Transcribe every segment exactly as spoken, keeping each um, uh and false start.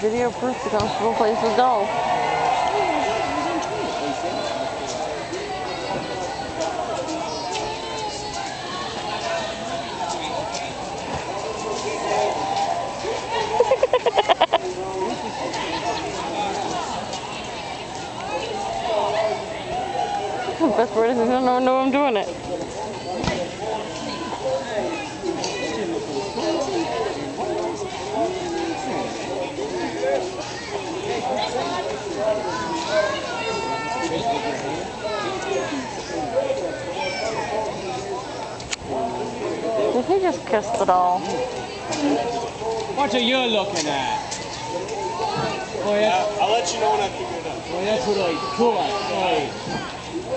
video proof the constable plays with dolls. The best part is I don't even know I'm doing it. Did he just kiss the doll? What are you looking at? Oh, yeah. uh, I'll let you know when I figure it out. Oh, that's what I thought. Oh,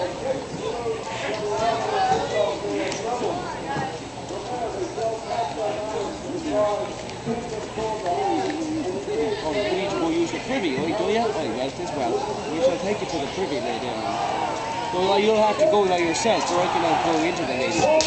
the police will use the privy, oh, you do that? Oh, yes, as well. We shall take you to the privy, lady. So you'll have to go there yourself, so I cannot go into the lady.